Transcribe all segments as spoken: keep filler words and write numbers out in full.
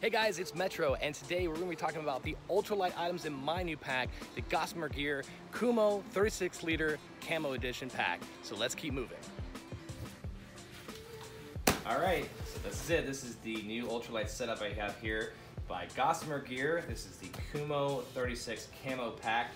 Hey guys, it's Metro, and today we're going to be talking about the ultralight items in my new pack, the Gossamer Gear Kumo thirty-six liter Camo Edition pack. So let's keep moving. All right, so this is it. This is the new ultralight setup I have here by Gossamer Gear. This is the Kumo thirty-six Camo pack.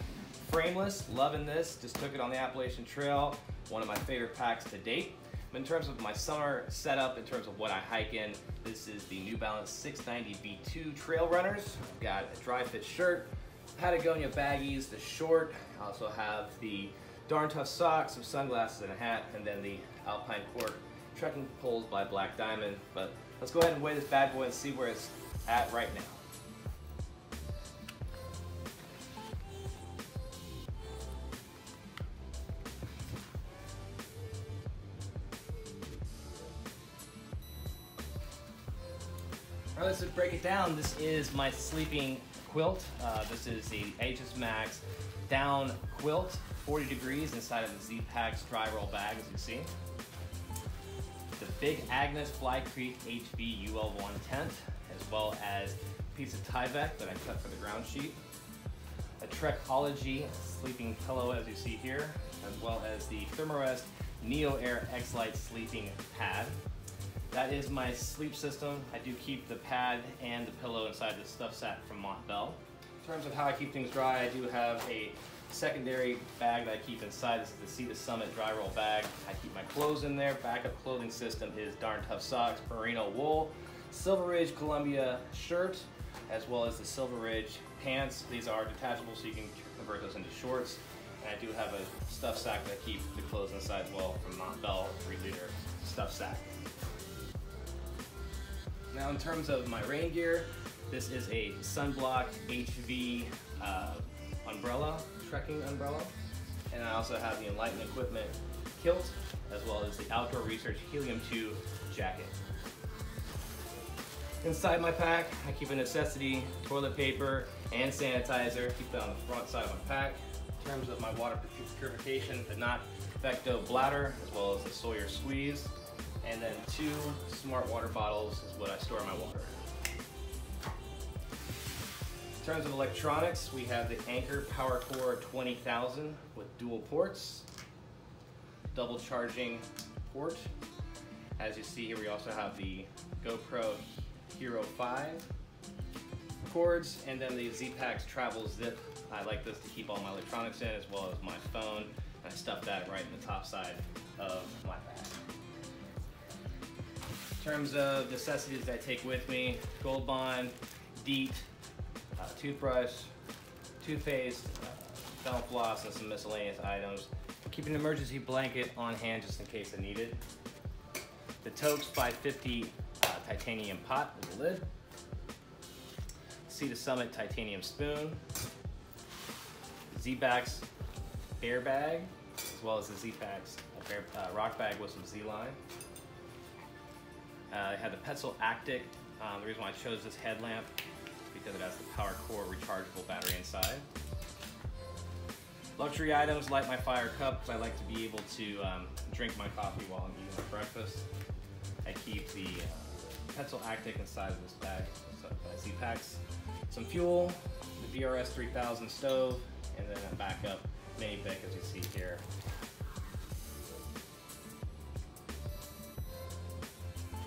Frameless, loving this. Just took it on the Appalachian Trail. One of my favorite packs to date. In terms of my summer setup, in terms of what I hike in, this is the New Balance six ninety B two Trail Runners. I've got a dry fit shirt, Patagonia baggies, the short. I also have the Darn Tough socks, some sunglasses and a hat, and then the Alpine Cork trekking poles by Black Diamond. But let's go ahead and weigh this bad boy and see where it's at right now. All right, let's just break it down. This is my sleeping quilt. Uh, this is the Aegismax down quilt, forty degrees inside of the Z-Pack's dry roll bag, as you see. The Big Agnes Fly Creek H V U L one tent, as well as a piece of Tyvek that I cut for the ground sheet. A Trekology sleeping pillow, as you see here, as well as the Thermarest NeoAir X Lite sleeping pad. That is my sleep system. I do keep the pad and the pillow inside the stuff sack from Montbell. In terms of how I keep things dry, I do have a secondary bag that I keep inside. This is the Sea to Summit dry roll bag. I keep my clothes in there. Backup clothing system is Darn Tough socks, Merino wool, Silver Ridge Columbia shirt, as well as the Silver Ridge pants. These are detachable, so you can convert those into shorts. And I do have a stuff sack that I keep the clothes inside as well from Montbell, three liter stuff sack. Now in terms of my rain gear, this is a Sunblock H V uh, umbrella, trekking umbrella. And I also have the Enlightened Equipment kilt, as well as the Outdoor Research Helium two jacket. Inside my pack, I keep a necessity, toilet paper, and sanitizer. Keep that on the front side of my pack. In terms of my water purification, the Not Vecto bladder, as well as the Sawyer squeeze. And then two smart water bottles is what I store my water. In terms of electronics, we have the Anker PowerCore twenty thousand with dual ports, double charging port. As you see here, we also have the GoPro Hero five cords, and then the Z-Pack's travel zip. I like this to keep all my electronics in, as well as my phone. I stuff that right in the top side of my bag. In terms of necessities that I take with me, Gold Bond, DEET, uh, toothbrush, toothpaste, uh, dental floss, and some miscellaneous items. Keep an emergency blanket on hand just in case I need it. The Toaks five fifty uh, titanium pot with a lid. Sea to Summit titanium spoon. Z-Pack's bear bag, as well as the Z-Pack's bear, uh, rock bag with some Z-line. Uh, I had the Petzl Actic. Um, the reason why I chose this headlamp is because it has the PowerCore rechargeable battery inside. Luxury items, light my fire cup, because I like to be able to um, drink my coffee while I'm eating my breakfast. I keep the uh, Petzl Actic inside of this bag, so I see packs. Some fuel, the V R S three thousand stove, and then a backup mini Bic, as you see here.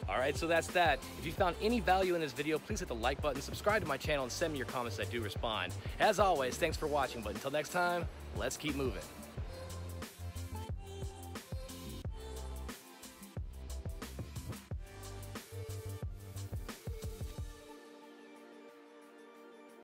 All right, so that's that. If you found any value in this video, please hit the like button, subscribe to my channel, and send me your comments. I do respond. As always, thanks for watching, but until next time, let's keep moving.